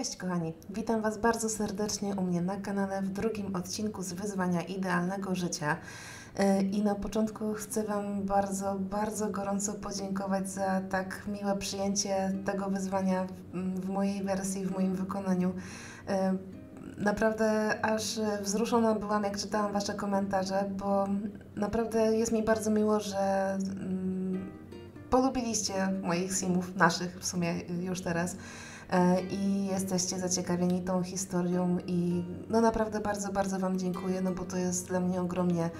Cześć kochani, witam Was bardzo serdecznie u mnie na kanale w drugim odcinku z Wyzwania Idealnego Życia. I na początku chcę Wam bardzo, bardzo gorąco podziękować za tak miłe przyjęcie tego wyzwania w mojej wersji, w moim wykonaniu. Naprawdę aż wzruszona byłam, jak czytałam Wasze komentarze, bo naprawdę jest mi bardzo miło, że polubiliście moich simów, naszych w sumie już teraz, i jesteście zaciekawieni tą historią i no naprawdę bardzo, bardzo Wam dziękuję, no bo to jest dla mnie ogromnie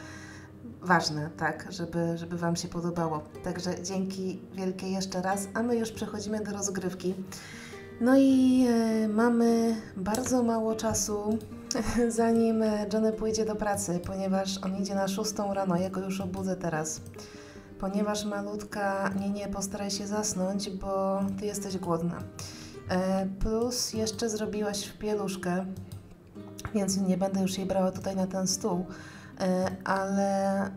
ważne, tak, żeby Wam się podobało. Także dzięki wielkie jeszcze raz, a my już przechodzimy do rozgrywki. No i mamy bardzo mało czasu, zanim Johnny pójdzie do pracy, ponieważ on idzie na 6 rano, ja go już obudzę teraz. Ponieważ malutka, nie, postaraj się zasnąć, bo Ty jesteś głodna. Plus jeszcze zrobiłaś pieluszkę, więc nie będę już jej brała tutaj na ten stół, ale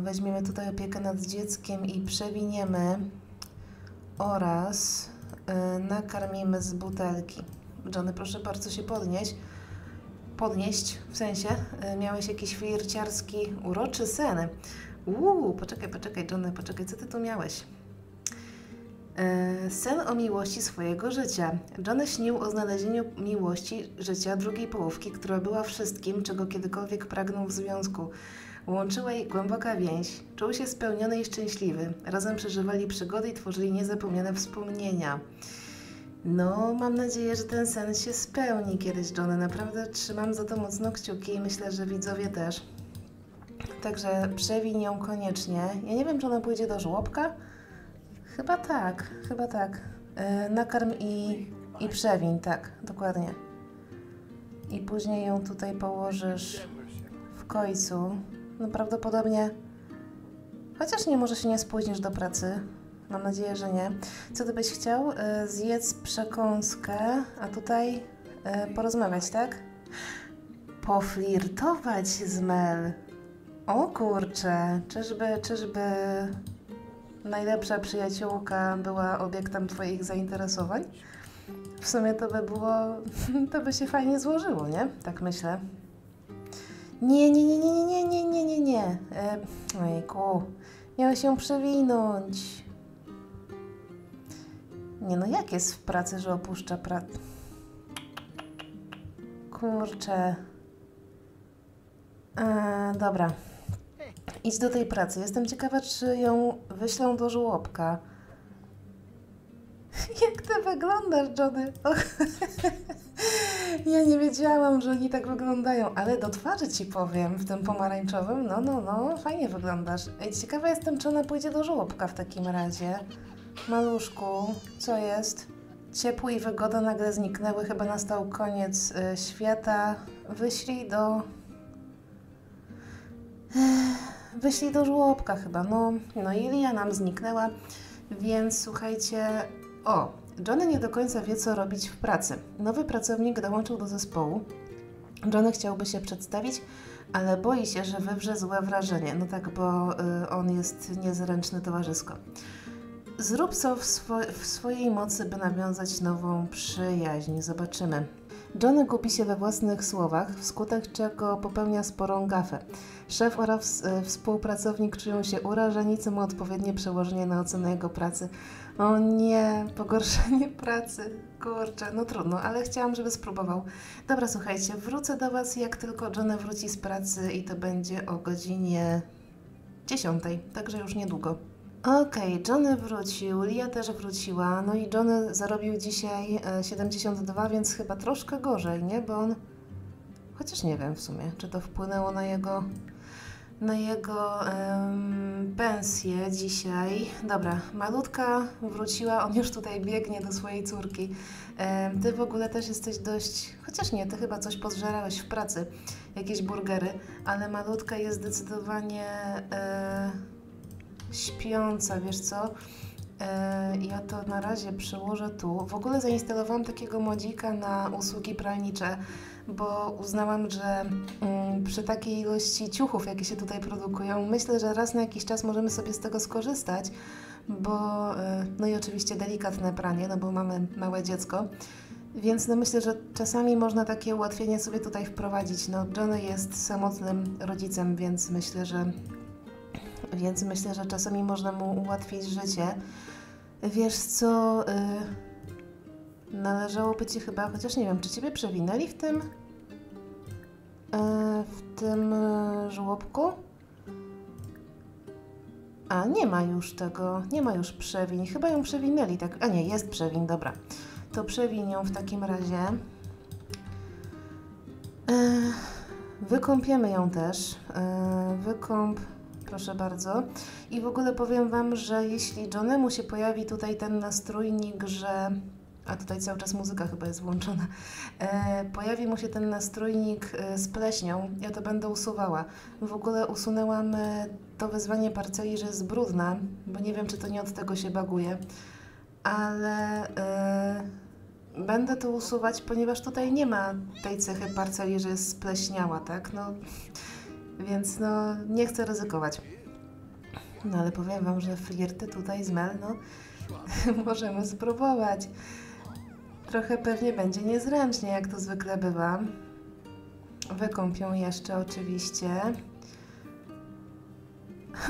weźmiemy tutaj opiekę nad dzieckiem i przewiniemy oraz nakarmimy z butelki. Johnny, proszę bardzo się podnieść, w sensie miałeś jakiś flirciarski, uroczy sen. Poczekaj Johnny, poczekaj, co Ty tu miałeś? Sen o miłości swojego życia. Johnny śnił o znalezieniu miłości życia drugiej połówki, która była wszystkim, czego kiedykolwiek pragnął w związku. Łączyła ich głęboka więź. Czuł się spełniony i szczęśliwy. Razem przeżywali przygody i tworzyli niezapomniane wspomnienia. No, mam nadzieję, że ten sen się spełni kiedyś, Johnny. Naprawdę trzymam za to mocno kciuki i myślę, że widzowie też. Także przewiń ją koniecznie. Ja nie wiem, czy ona pójdzie do żłobka? Chyba tak. Nakarm i przewiń, tak, dokładnie. I później ją tutaj położysz w końcu. No prawdopodobnie, chociaż nie, może się nie spóźnisz do pracy. Mam nadzieję, że nie. Co Ty byś chciał? Zjedz przekąskę, a tutaj porozmawiać, tak? Poflirtować z Mel. O kurczę, czyżby... najlepsza przyjaciółka była obiektem Twoich zainteresowań? W sumie to by się fajnie złożyło, nie? Tak myślę. Nie. Ojku, miałeś się przewinąć. Nie no, jak jest w pracy, że opuszcza pracę? Kurczę. Dobra. Idź do tej pracy. Jestem ciekawa, czy ją wyślą do żłobka. Jak Ty wyglądasz, Johnny? Ja nie wiedziałam, że oni tak wyglądają, ale do twarzy Ci powiem, w tym pomarańczowym. No, fajnie wyglądasz. Ciekawa jestem, czy ona pójdzie do żłobka w takim razie. Maluszku, co jest? Ciepło i wygoda nagle zniknęły. Chyba nastał koniec świata. Wyślij do żłobka chyba, no i Lia nam zniknęła, więc słuchajcie, Johnny nie do końca wie, co robić w pracy. Nowy pracownik dołączył do zespołu, Johnny chciałby się przedstawić, ale boi się, że wywrze złe wrażenie, no tak, bo on jest niezręczny towarzysko. Zrób co w swojej mocy, by nawiązać nową przyjaźń, zobaczymy. Johnny gubi się we własnych słowach, wskutek czego popełnia sporą gafę. Szef oraz współpracownik czują się urażeni, co ma odpowiednie przełożenie na ocenę jego pracy. O nie, pogorszenie pracy. Kurczę, no trudno, ale chciałam, żeby spróbował. Dobra, słuchajcie, wrócę do Was, jak tylko Johnny wróci z pracy i to będzie o godzinie 10, także już niedługo. Okej, Johnny wrócił, Lia też wróciła, no i Johnny zarobił dzisiaj 72, więc chyba troszkę gorzej, nie? Bo on... Chociaż nie wiem w sumie, czy to wpłynęło na jego pensję dzisiaj. Dobra, malutka wróciła, on już tutaj biegnie do swojej córki. Ty w ogóle też jesteś dość... Chociaż nie, Ty chyba coś podżerałeś w pracy, jakieś burgery, ale malutka jest zdecydowanie... śpiąca, wiesz co? Ja to na razie przyłożę tu. W ogóle zainstalowałam takiego modzika na usługi pralnicze, bo uznałam, że przy takiej ilości ciuchów, jakie się tutaj produkują, myślę, że raz na jakiś czas możemy sobie z tego skorzystać, bo no i oczywiście delikatne pranie, no bo mamy małe dziecko. Więc no myślę, że czasami można takie ułatwienie sobie tutaj wprowadzić. No, Johnny jest samotnym rodzicem, więc myślę, że czasami można mu ułatwić życie. Wiesz co, należałoby Ci chyba, chociaż nie wiem, czy Ciebie przewinęli w tym żłobku? A, nie ma już tego, nie ma już przewiń. Chyba ją przewinęli, tak? A nie, jest przewiń, dobra. To przewiń ją w takim razie. Wykąpiemy ją też. Wykąp, proszę bardzo. I w ogóle powiem Wam, że jeśli Johnny'emu się pojawi tutaj ten nastrójnik, że... A tutaj cały czas muzyka chyba jest włączona. Pojawi mu się ten nastrójnik z pleśnią. Ja to będę usuwała. W ogóle usunęłam to wyzwanie parceli, że jest brudna, bo nie wiem, czy to nie od tego się baguje. Ale będę to usuwać, ponieważ tutaj nie ma tej cechy parceli, że jest spleśniała, tak? No, więc no, nie chcę ryzykować. No ale powiem Wam, że flirty tutaj z Mel, no możemy spróbować. Trochę pewnie będzie niezręcznie, jak to zwykle bywa. Wykąpią jeszcze oczywiście.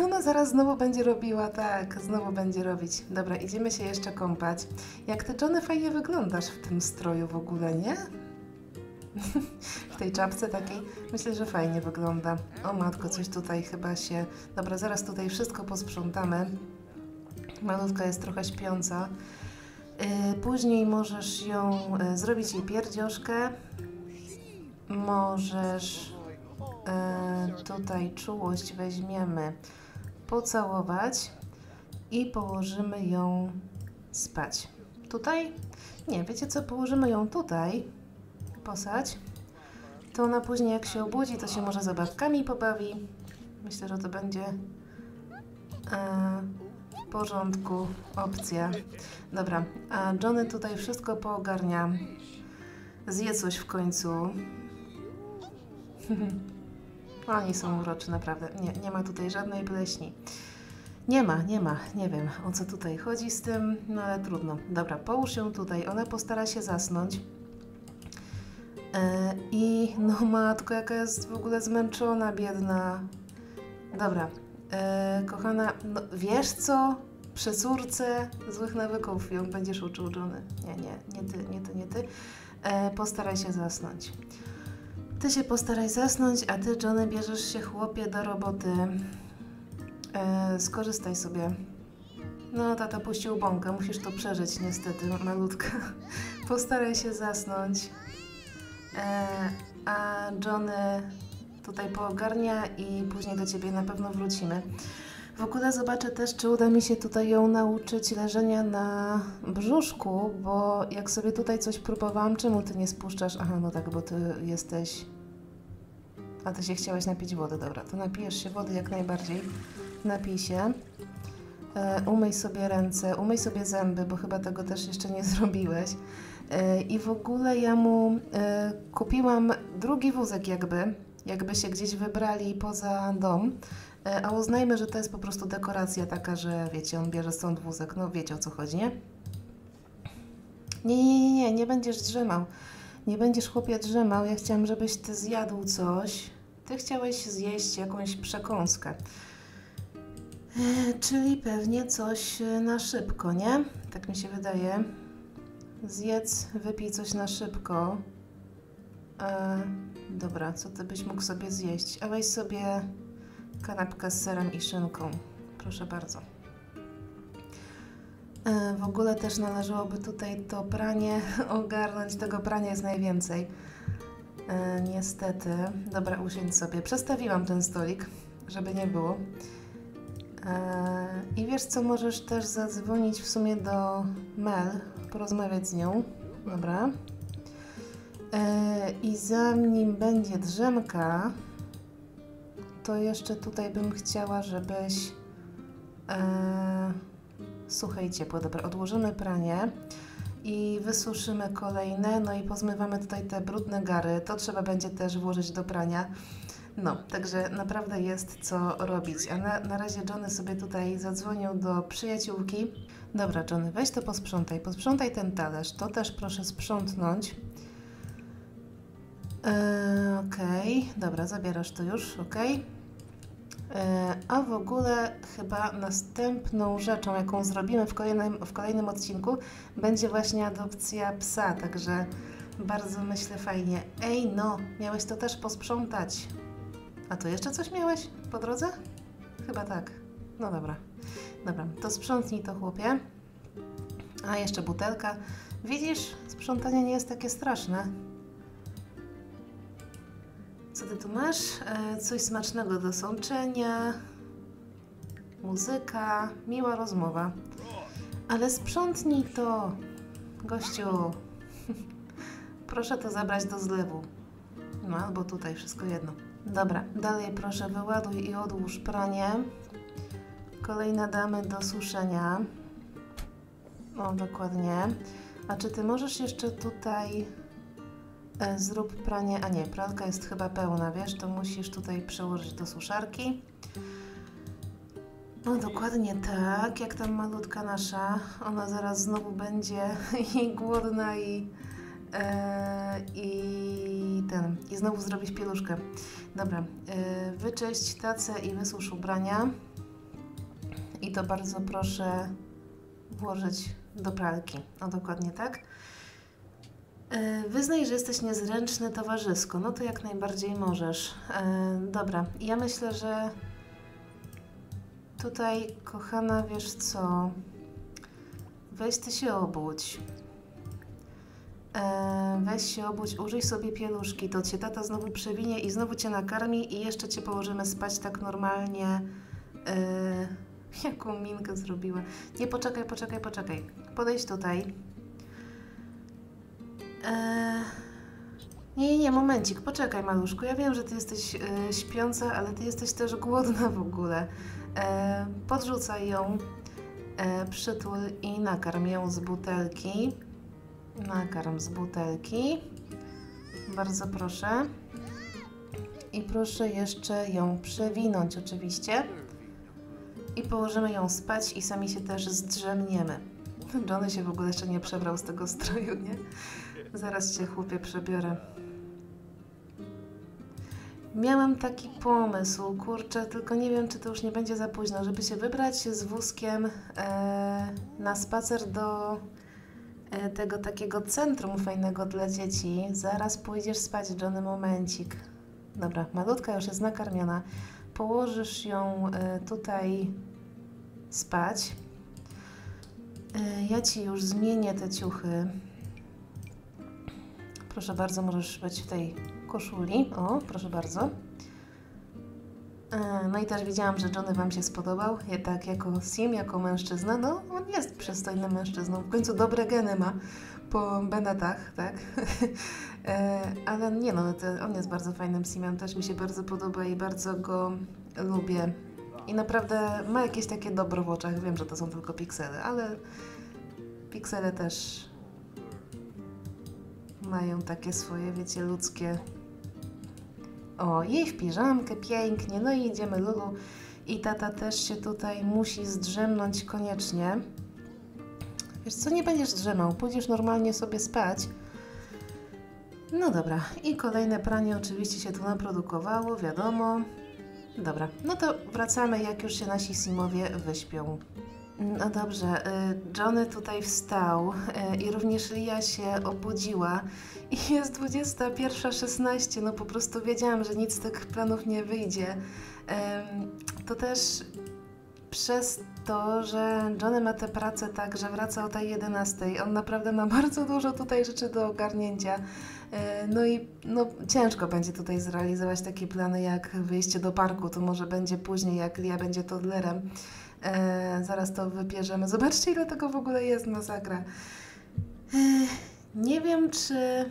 Ona zaraz znowu będzie robiła, tak, znowu będzie robić. Dobra, idziemy się jeszcze kąpać. Jak Ty, Johnny, fajnie wyglądasz w tym stroju w ogóle, nie? W tej czapce takiej. Myślę, że fajnie wygląda. O matko, coś tutaj chyba się... Dobra, zaraz tutaj wszystko posprzątamy. Malutka jest trochę śpiąca. Później możesz ją... zrobić jej pierdzioszkę. Możesz... tutaj czułość weźmiemy, pocałować i położymy ją spać. Tutaj? Nie, wiecie co? Położymy ją tutaj, posać. To ona później jak się obudzi, to się może zabawkami pobawi. Myślę, że to będzie w porządku opcja. Dobra, a Johnny tutaj wszystko poogarnia. Zje coś w końcu. Oni są uroczy, naprawdę. Nie, nie ma tutaj żadnej pleśni. Nie ma. Nie wiem, o co tutaj chodzi z tym, no ale trudno. Dobra, połóż się tutaj. Ona postara się zasnąć. I no matko, jaka jest w ogóle zmęczona, biedna. Dobra, kochana, no, wiesz co? Przy córce złych nawyków ją będziesz uczył, Johnny. Nie ty. Postaraj się zasnąć. Ty się postaraj zasnąć, a Ty, Johnny, bierzesz się, chłopie, do roboty. Skorzystaj sobie. No, tata puścił bąkę, musisz to przeżyć niestety, malutka. Postaraj się zasnąć. A Johnny tutaj poogarnia i później do Ciebie na pewno wrócimy. W ogóle zobaczę też, czy uda mi się tutaj ją nauczyć leżenia na brzuszku, bo jak sobie tutaj coś próbowałam, czemu Ty nie spuszczasz? Aha, no tak, bo Ty jesteś... A Ty się chciałaś napić wody, dobra, to napijesz się wody jak najbardziej. Napij się. Umyj sobie ręce, umyj sobie zęby, bo chyba tego też jeszcze nie zrobiłeś. I w ogóle ja mu kupiłam drugi wózek jakby się gdzieś wybrali poza dom. A uznajmy, że to jest po prostu dekoracja taka, że wiecie, on bierze stąd wózek. No wiecie, o co chodzi, nie? Nie będziesz drzemał. Nie będziesz, chłopie, drzemał. Ja chciałam, żebyś Ty zjadł coś. Ty chciałeś zjeść jakąś przekąskę. Czyli pewnie coś na szybko, nie? Tak mi się wydaje. Zjedz, wypij coś na szybko. Dobra, co Ty byś mógł sobie zjeść? A weź sobie... kanapkę z serem i szynką. Proszę bardzo. W ogóle też należałoby tutaj to pranie ogarnąć. Tego prania jest najwięcej. Niestety. Dobra, usiądź sobie. Przestawiłam ten stolik, żeby nie było. I wiesz co, możesz też zadzwonić w sumie do Mel, porozmawiać z nią. Dobra. I zanim będzie drzemka, to jeszcze tutaj bym chciała, żebyś suche i ciepłe. Dobra, odłożymy pranie i wysuszymy kolejne, no i pozmywamy tutaj te brudne gary. To trzeba będzie też włożyć do prania. No, także naprawdę jest co robić. A na razie Johnny sobie tutaj zadzwonił do przyjaciółki. Dobra, Johnny, weź to posprzątaj. Posprzątaj ten talerz. To też proszę sprzątnąć. Okej, dobra, zabierasz to już, okej. A w ogóle chyba następną rzeczą, jaką zrobimy w kolejnym odcinku, będzie właśnie adopcja psa, także bardzo myślę fajnie. Ej no, miałeś to też posprzątać. A tu jeszcze coś miałeś po drodze? Chyba tak. No dobra. Dobra, to sprzątnij to, chłopie. A jeszcze butelka. Widzisz, sprzątanie nie jest takie straszne. Co ty tu masz? Coś smacznego do sączenia, muzyka, miła rozmowa. Ale sprzątnij to, gościu. Proszę to zabrać do zlewu. No, albo tutaj, wszystko jedno. Dobra, dalej proszę wyładuj i odłóż pranie. Kolejne damy do suszenia. O, dokładnie. A czy ty możesz jeszcze tutaj... Zrób pranie, a nie, pralka jest chyba pełna, wiesz, to musisz tutaj przełożyć do suszarki. No dokładnie tak, jak tam malutka nasza, ona zaraz znowu będzie i głodna i znowu zrobić pieluszkę. Dobra, wyczyść tacę i wysusz ubrania i to bardzo proszę włożyć do pralki, no dokładnie tak. Wyznaj, że jesteś niezręczny, towarzysko. No to jak najbardziej możesz. Dobra, ja myślę, że tutaj, kochana, wiesz co? Weź ty się obudź. Weź się obudź, użyj sobie pieluszki. To cię tata znowu przewinie i znowu cię nakarmi i jeszcze cię położymy spać tak normalnie. Jaką minkę zrobiła. Nie, poczekaj. Podejdź tutaj. Nie, momencik, poczekaj maluszku, ja wiem, że ty jesteś śpiąca, ale ty jesteś też głodna w ogóle. Podrzucaj ją, przytul i nakarm ją z butelki. Nakarm z butelki. Bardzo proszę. I proszę jeszcze ją przewinąć oczywiście. I położymy ją spać i sami się też zdrzemniemy. Johnny się w ogóle jeszcze nie przebrał z tego stroju, nie? Zaraz cię, chłopie, przebiorę. Miałem taki pomysł, kurczę, tylko nie wiem, czy to już nie będzie za późno, żeby się wybrać z wózkiem na spacer do tego takiego centrum fajnego dla dzieci. Zaraz pójdziesz spać, Johnny, momencik. Dobra, malutka już jest nakarmiona. Położysz ją tutaj spać. Ja ci już zmienię te ciuchy. Proszę bardzo, możesz być w tej koszuli. O, proszę bardzo. No i też widziałam, że Johnny wam się spodobał. Ja tak jako Sim, jako mężczyzna, no on jest przystojnym mężczyzną. W końcu dobre geny ma po Benetach, tak? Ale nie no, on jest bardzo fajnym Simem. Też mi się bardzo podoba i bardzo go lubię. I naprawdę ma jakieś takie dobro w oczach. Wiem, że to są tylko piksele, ale piksele też... mają takie swoje, wiecie, ludzkie... O, jej w piżamkę, pięknie, no i idziemy, Lulu. I tata też się tutaj musi zdrzemnąć koniecznie. Wiesz co, nie będziesz drzemał, pójdziesz normalnie sobie spać. No dobra, i kolejne pranie oczywiście się tu naprodukowało, wiadomo. Dobra, no to wracamy, jak już się nasi Simowie wyśpią. No dobrze, Johnny tutaj wstał i również Lia się obudziła i jest 21:16, no po prostu wiedziałam, że nic z tych planów nie wyjdzie. To też przez to, że Johnny ma tę pracę tak, że wraca o tej 11:00. On naprawdę ma bardzo dużo tutaj rzeczy do ogarnięcia. No i no, ciężko będzie tutaj zrealizować takie plany jak wyjście do parku. To może będzie później, jak Lia będzie toddlerem. Zaraz to wybierzemy. Zobaczcie, ile tego w ogóle jest, masakra. Nie wiem, czy...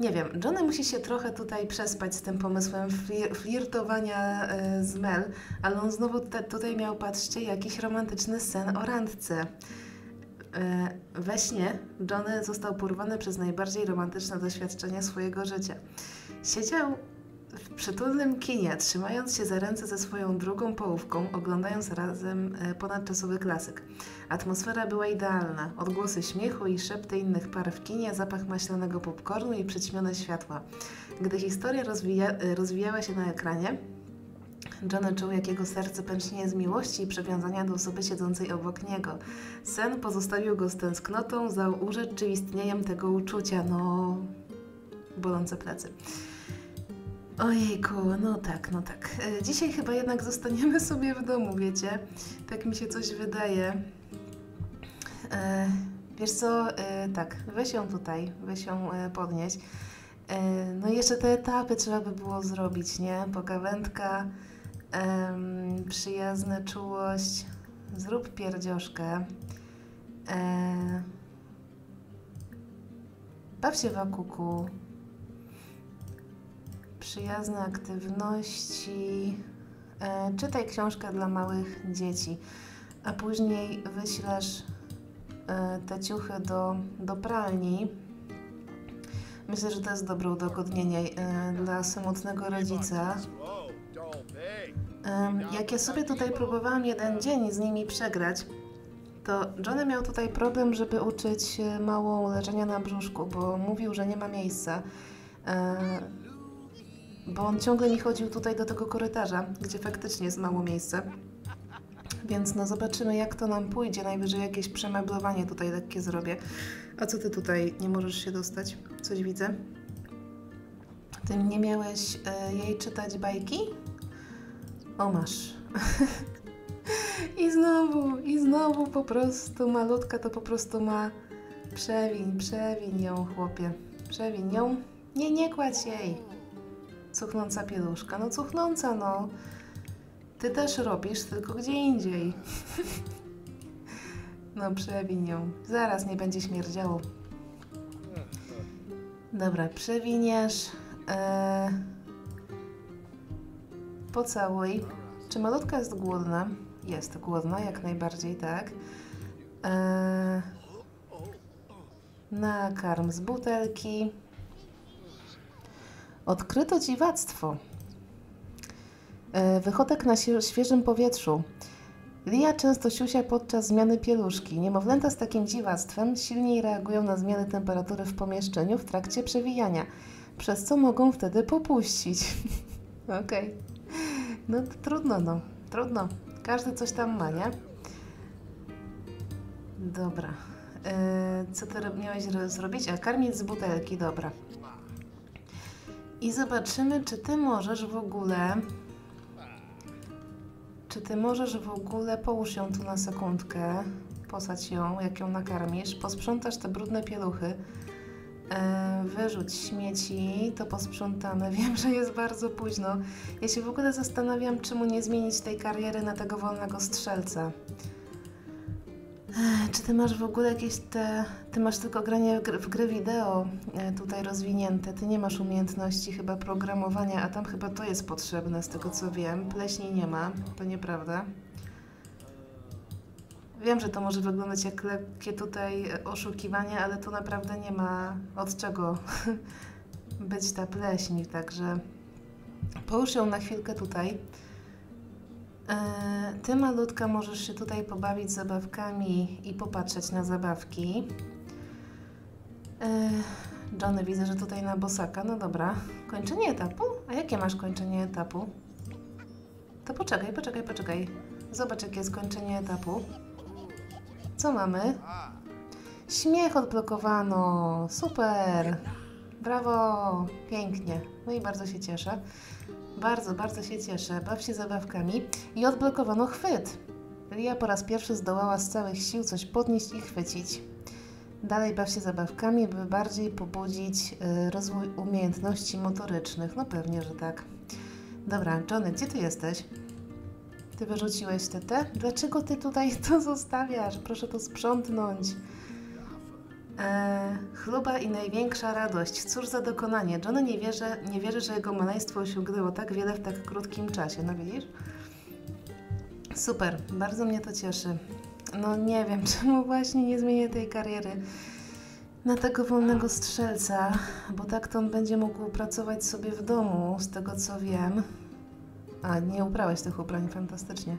Nie wiem, Johnny musi się trochę tutaj przespać z tym pomysłem flirtowania z Mel, ale on znowu tutaj miał, patrzcie, jakiś romantyczny sen o randce. We śnie Johnny został porwany przez najbardziej romantyczne doświadczenie swojego życia. Siedział w przytulnym kinie, trzymając się za ręce ze swoją drugą połówką, oglądając razem ponadczasowy klasyk. Atmosfera była idealna. Odgłosy śmiechu i szepty innych par w kinie, zapach maślanego popcornu i przyćmione światła. Gdy historia rozwijała się na ekranie, Johnny czuł, jak jego serce pęcznieje z miłości i przywiązania do osoby siedzącej obok niego. Sen pozostawił go z tęsknotą za urzeczywistnieniem tego uczucia. No... bolące plecy. Ojejku, no tak, no tak. Dzisiaj chyba jednak zostaniemy sobie w domu, wiecie? Tak mi się coś wydaje. Wiesz co, tak, weź ją tutaj, weź ją podnieść. No i jeszcze te etapy trzeba by było zrobić, nie? Pogawędka, przyjazna czułość, zrób pierdzioszkę. Baw się w akuku. Przyjazne aktywności, czytaj książkę dla małych dzieci, a później wyślesz te ciuchy do pralni. Myślę, że to jest dobre udogodnienie dla samotnego rodzica. Jak ja sobie tutaj próbowałam jeden dzień z nimi przegrać, to Johnny miał tutaj problem, żeby uczyć małą leżenia na brzuszku, bo mówił, że nie ma miejsca. Bo on ciągle mi chodził tutaj do tego korytarza, gdzie faktycznie jest mało miejsca. Więc no zobaczymy, jak to nam pójdzie. Najwyżej jakieś przemeblowanie tutaj lekkie zrobię. A co ty tutaj nie możesz się dostać? Coś widzę. Ty nie miałeś jej czytać bajki? O, masz. I znowu po prostu malutka to po prostu ma... Przewiń ją, chłopie. Przewiń ją. Nie kładź jej. Cuchnąca pieluszka. No cuchnąca, no. Ty też robisz, tylko gdzie indziej. No przewiń ją. Zaraz nie będzie śmierdziało. Dobra, przewiniesz. Pocałuj. Czy malutka jest głodna? Jest głodna, jak najbardziej, tak. Nakarm z butelki. Odkryto dziwactwo. Wychodek na świeżym powietrzu. Lia często siusia podczas zmiany pieluszki. Niemowlęta z takim dziwactwem silniej reagują na zmiany temperatury w pomieszczeniu w trakcie przewijania, przez co mogą wtedy popuścić. Okej. No to trudno, no. Trudno. Każdy coś tam ma, nie? Dobra. Co ty miałeś zrobić? A karmić z butelki, dobra. I zobaczymy, czy ty możesz w ogóle, połóż ją tu na sekundkę, posadź ją, jak ją nakarmisz, posprzątasz te brudne pieluchy, wyrzuć śmieci, to posprzątamy. Wiem, że jest bardzo późno. Ja się w ogóle zastanawiam, czemu nie zmienić tej kariery na tego wolnego strzelca. Czy ty masz w ogóle jakieś te... Ty masz tylko granie w gry wideo tutaj rozwinięte. Ty nie masz umiejętności chyba programowania, a tam chyba to jest potrzebne, z tego co wiem. Pleśni nie ma, to nieprawda. Wiem, że to może wyglądać jak lekkie tutaj oszukiwanie, ale tu naprawdę nie ma od czego być ta pleśni, także połóż ją na chwilkę tutaj. Ty, malutka, możesz się tutaj pobawić zabawkami i popatrzeć na zabawki. Johnny, widzę, że tutaj na bosaka. No dobra. Kończenie etapu? A jakie masz kończenie etapu? To poczekaj. Zobacz, jakie jest kończenie etapu. Co mamy? Śmiech odblokowano. Super. Brawo. Pięknie. No i bardzo się cieszę. Bardzo się cieszę. Baw się zabawkami. I odblokowano chwyt. Lia po raz pierwszy zdołała z całych sił coś podnieść i chwycić. Dalej baw się zabawkami, by bardziej pobudzić rozwój umiejętności motorycznych. No pewnie, że tak. Dobra, Johnny, gdzie ty jesteś? Ty wyrzuciłeś te? Dlaczego ty tutaj to zostawiasz? Proszę to sprzątnąć. Chluba i największa radość. Cóż za dokonanie. Johnny nie wierzy, że jego maleństwo osiągnęło tak wiele w tak krótkim czasie. No widzisz? Super. Bardzo mnie to cieszy. No nie wiem, czemu właśnie nie zmienię tej kariery. na tego wolnego strzelca, bo tak to on będzie mógł pracować sobie w domu, z tego co wiem. A, nie uprałeś tych ubrań, fantastycznie.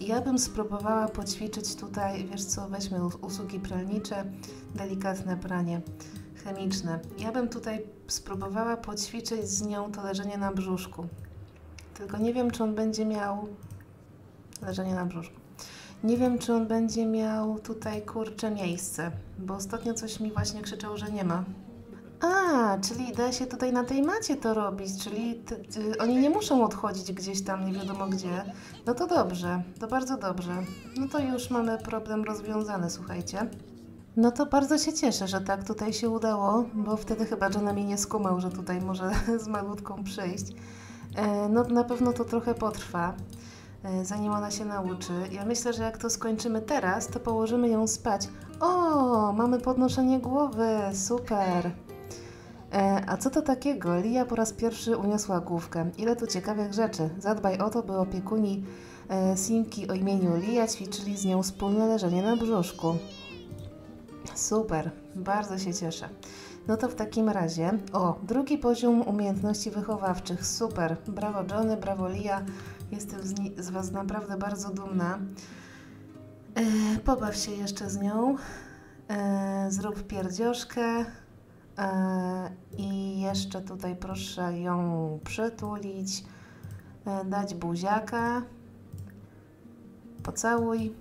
Ja bym spróbowała poćwiczyć tutaj, wiesz co, weźmy usługi pralnicze, delikatne pranie chemiczne. Ja bym tutaj spróbowała poćwiczyć z nią to leżenie na brzuszku. Tylko nie wiem, czy on będzie miał leżenie na brzuszku. Nie wiem, czy on będzie miał tutaj, kurczę, miejsce, bo ostatnio coś mi właśnie krzyczał, że nie ma. A, czyli da się tutaj na tej macie to robić, czyli oni nie muszą odchodzić gdzieś tam, nie wiadomo gdzie. No to dobrze, to bardzo dobrze. No to już mamy problem rozwiązany, słuchajcie. No to bardzo się cieszę, że tak tutaj się udało, bo wtedy chyba Johnny mnie nie skumał, że tutaj może z malutką przyjść. No na pewno to trochę potrwa, zanim ona się nauczy. Ja myślę, że jak to skończymy teraz, to położymy ją spać. O, mamy podnoszenie głowy, super! A co to takiego? Lia po raz pierwszy uniosła główkę. Ile tu ciekawych rzeczy. Zadbaj o to, by opiekuni Simki o imieniu Lia ćwiczyli z nią wspólne leżenie na brzuszku. Super, bardzo się cieszę. No to w takim razie, o, drugi poziom umiejętności wychowawczych. Super, brawo Johnny, brawo Lia. Jestem z Was naprawdę bardzo dumna. Pobaw się jeszcze z nią. Zrób pierdzioszkę. I jeszcze tutaj proszę ją przytulić, dać buziaka, pocałuj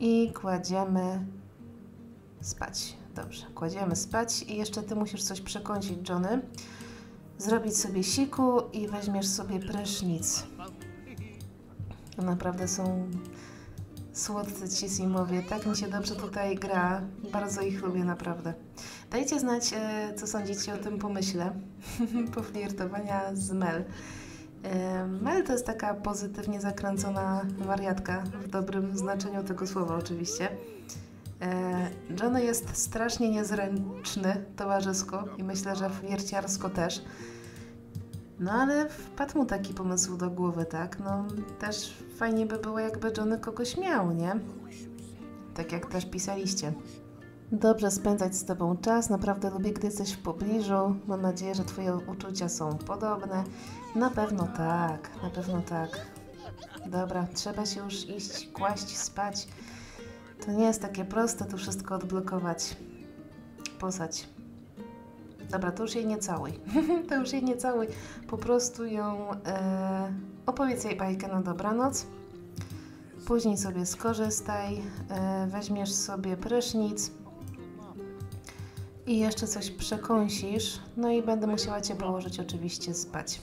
i kładziemy spać. Dobrze, kładziemy spać i jeszcze Ty musisz coś przekąsić, Johnny. Zrobić sobie siku i weźmiesz sobie prysznic. Naprawdę są słodcy ci Simowie, tak mi się dobrze tutaj gra, bardzo ich lubię naprawdę. Dajcie znać, co sądzicie o tym pomyśle poflirtowania z Mel. Mel to jest taka pozytywnie zakręcona wariatka, w dobrym znaczeniu tego słowa oczywiście. Johnny jest strasznie niezręczny towarzysko i myślę, że flirciarsko też. No ale wpadł mu taki pomysł do głowy, tak? No też fajnie by było, jakby Johnny kogoś miał, nie? Tak jak też pisaliście. Dobrze spędzać z Tobą czas, naprawdę lubię, gdy jesteś w pobliżu. Mam nadzieję, że Twoje uczucia są podobne. Na pewno tak, na pewno tak. Dobra, trzeba się już iść, kłaść, spać. To nie jest takie proste, tu wszystko odblokować. Posać. Dobra, to już jej nie całuj. To już jej nie całuj. Po prostu ją... opowiedz jej bajkę na dobranoc. Później sobie skorzystaj. Weźmiesz sobie prysznic. I jeszcze coś przekąsisz. No i będę musiała Cię położyć oczywiście spać.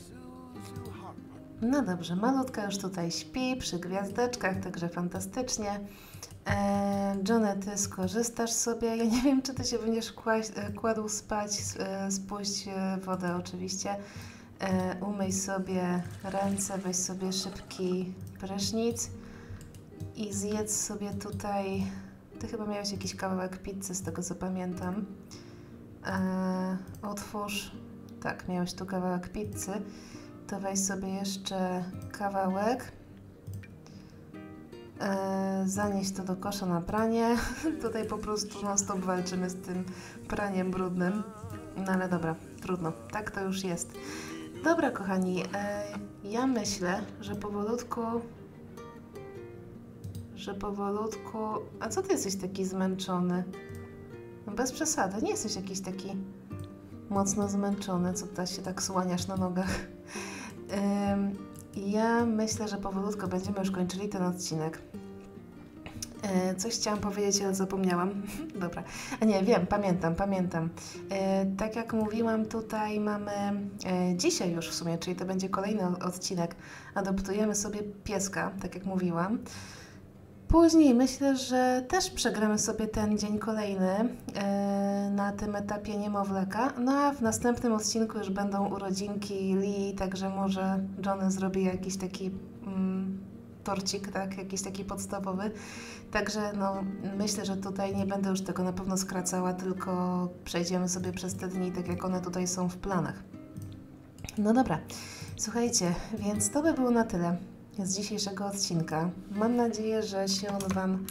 No dobrze, malutka już tutaj śpi przy gwiazdeczkach, także fantastycznie. Johnny, Ty skorzystasz sobie. Ja nie wiem, czy Ty się będziesz kładł spać, spuść wodę oczywiście. Umyj sobie ręce, weź sobie szybki prysznic i zjedz sobie tutaj... Ty chyba miałeś jakiś kawałek pizzy, z tego co pamiętam. Otwórz... Tak, miałeś tu kawałek pizzy. To weź sobie jeszcze kawałek. Zanieś to do kosza na pranie. Tutaj po prostu non stop walczymy z tym praniem brudnym. No ale dobra, trudno. Tak to już jest. Dobra, kochani. Ja myślę, że powolutku... A co Ty jesteś taki zmęczony? No bez przesady. Nie jesteś jakiś taki mocno zmęczony, co Ty się tak słaniasz na nogach. Ja myślę, że powolutko będziemy już kończyli ten odcinek. Coś chciałam powiedzieć, ale zapomniałam. Dobra. A nie, wiem, pamiętam. Tak jak mówiłam, tutaj mamy dzisiaj już w sumie, czyli to będzie kolejny odcinek. Adoptujemy sobie pieska, tak jak mówiłam. Później myślę, że też przegramy sobie ten dzień kolejny na tym etapie niemowlaka. No a w następnym odcinku już będą urodzinki Lii, także może Johnny zrobi jakiś taki torcik, tak? Jakiś taki podstawowy. Także no, myślę, że tutaj nie będę już tego na pewno skracała, tylko przejdziemy sobie przez te dni, tak jak one tutaj są w planach. No dobra, słuchajcie, więc to by było na tyle z dzisiejszego odcinka. Mam nadzieję, że się on Wam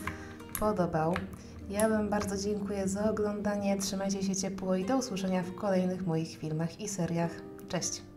podobał. Ja Wam bardzo dziękuję za oglądanie, trzymajcie się ciepło i do usłyszenia w kolejnych moich filmach i seriach. Cześć!